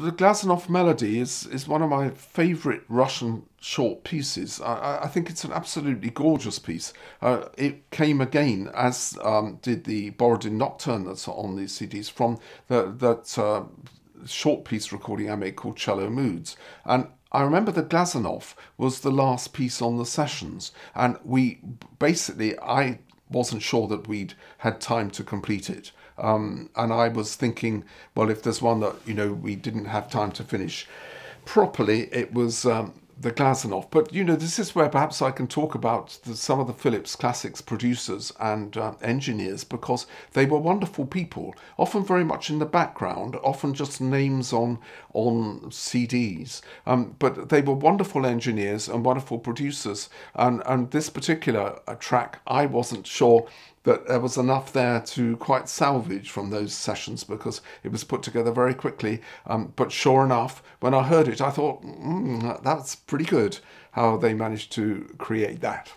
The Glazunov melody is one of my favourite Russian short pieces. I think it's an absolutely gorgeous piece. It came again, as did the Borodin Nocturne that's on these CDs, from that short piece recording I made called Cello Moods. And I remember the Glazunov was the last piece on the sessions, and we basically, I wasn't sure that we'd had time to complete it. And I was thinking, well, if there's one that, you know, we didn't have time to finish properly, it was the Glazunov. But, you know, this is where perhaps I can talk about some of the Philips Classics producers and engineers, because they were wonderful people, often very much in the background, often just names on CDs. But they were wonderful engineers and wonderful producers. And this particular track, I wasn't sure that there was enough there to quite salvage from those sessions, because it was put together very quickly. But sure enough, when I heard it, I thought, that's pretty good how they managed to create that.